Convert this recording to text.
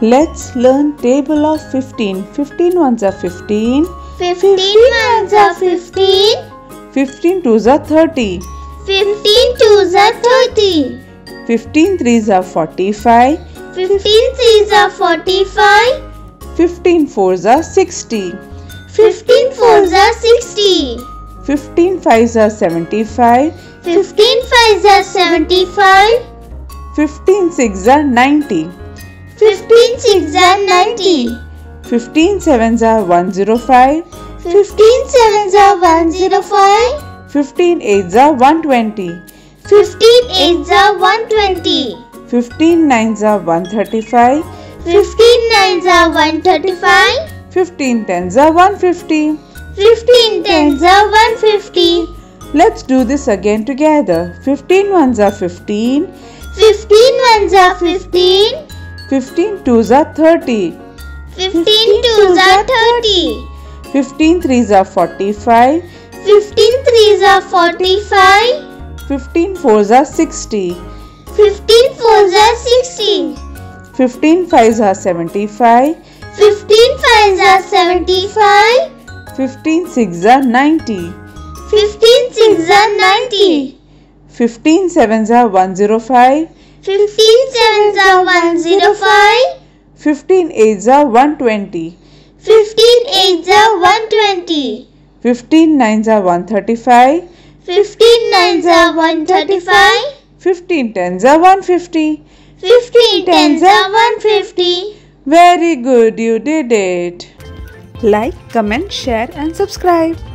Let's learn table of 15. 15 ones are 15. 15 ones are 15. 15 twos are 30. 15 twos are 30. 15 threes are 45. 15 threes are 45. 15 fours are 60. 15 fours are 60. 15 fives are 75. 15 fives are 75. 15 sixes are 90. 15 sixes are 90. 15 sevens are 105. 15 sevens are 105. 15 eights are 120. 15 eights are 120. 15 nines are 135. 15 nines are 135. 15 tens are 150. 15 tens are 150. Let's do this again together. 15 ones are 15. 15 ones are 15. 15 twos are 30. 15 twos are 30. 15 threes are 45. 15 threes are 45. 15 fours are 60. 15 fours are 60. 15 fives are 75. 15 fives are 75. 15 sixes are 90. 15 sixes are 90. 15 sevens are 105. 15 sevens are 105. 15 eights are 120. 15 eights are 120. 15 nines are 135. 15 nines are 135. 15 tens are 150. 15 tens are 150. Very good, you did it. Like, comment, share and subscribe.